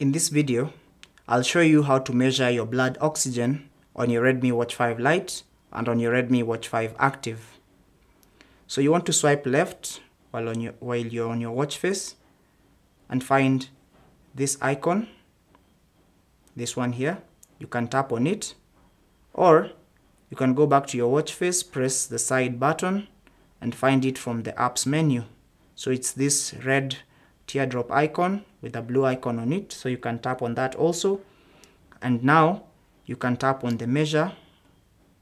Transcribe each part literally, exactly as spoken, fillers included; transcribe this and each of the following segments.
In this video, I'll show you how to measure your blood oxygen on your Redmi Watch five Lite and on your Redmi Watch five Active. So you want to swipe left while, on your, while you're on your watch face and find this icon, this one here. You can tap on it, or you can go back to your watch face, press the side button and find it from the apps menu. So it's this red teardrop icon with a blue icon on it, so you can tap on that also, and now you can tap on the measure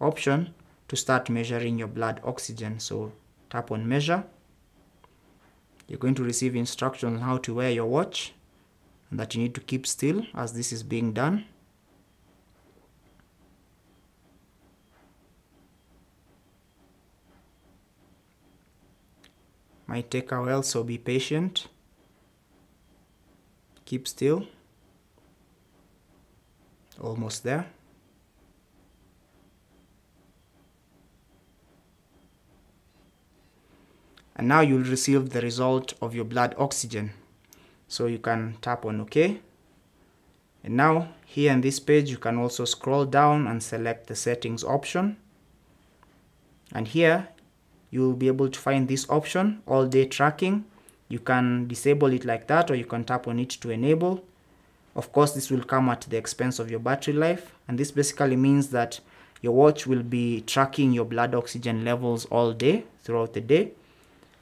option to start measuring your blood oxygen. So tap on measure. You're going to receive instructions on how to wear your watch and that you need to keep still as this is being done. Might take a while, so be patient. Keep still. Almost there. And now you'll receive the result of your blood oxygen. So you can tap on OK. And now here in this page, you can also scroll down and select the settings option. And here you'll be able to find this option, all day tracking. You can disable it like that, or you can tap on it to enable. Of course, this will come at the expense of your battery life, and this basically means that your watch will be tracking your blood oxygen levels all day, throughout the day.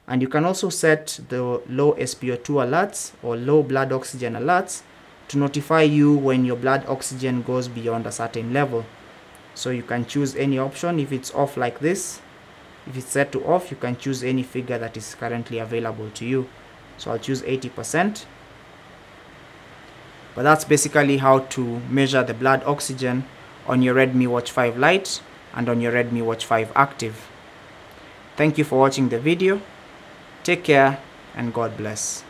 And you can also set the low S P O two alerts or low blood oxygen alerts to notify you when your blood oxygen goes beyond a certain level. So you can choose any option. If it's off like this, if it's set to off, you can choose any figure that is currently available to you. So I'll choose eighty percent. But that's basically how to measure the blood oxygen on your Redmi Watch five Lite and on your Redmi Watch five Active. Thank you for watching the video. Take care and God bless.